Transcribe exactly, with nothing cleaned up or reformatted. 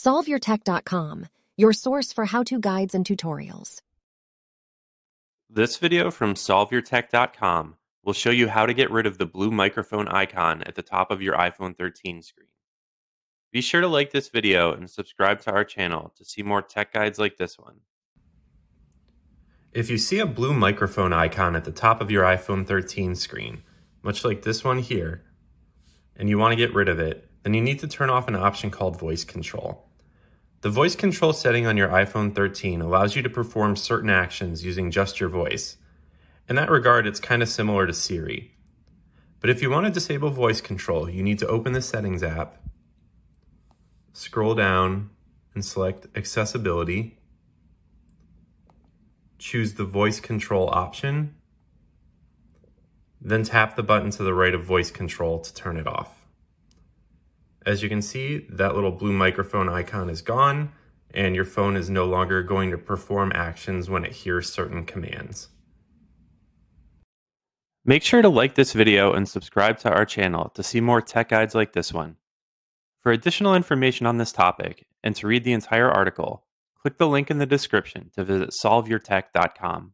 solve your tech dot com, your source for how-to guides and tutorials. This video from solve your tech dot com will show you how to get rid of the blue microphone icon at the top of your iPhone thirteen screen. Be sure to like this video and subscribe to our channel to see more tech guides like this one. If you see a blue microphone icon at the top of your iPhone thirteen screen, much like this one here, and you want to get rid of it, then you need to turn off an option called Voice Control. The voice control setting on your iPhone thirteen allows you to perform certain actions using just your voice. In that regard, it's kind of similar to Siri. But if you want to disable voice control, you need to open the Settings app, scroll down, and select Accessibility. Choose the voice control option, then tap the button to the right of voice control to turn it off. As you can see, that little blue microphone icon is gone, and your phone is no longer going to perform actions when it hears certain commands. Make sure to like this video and subscribe to our channel to see more tech guides like this one. For additional information on this topic and to read the entire article, click the link in the description to visit solve your tech dot com.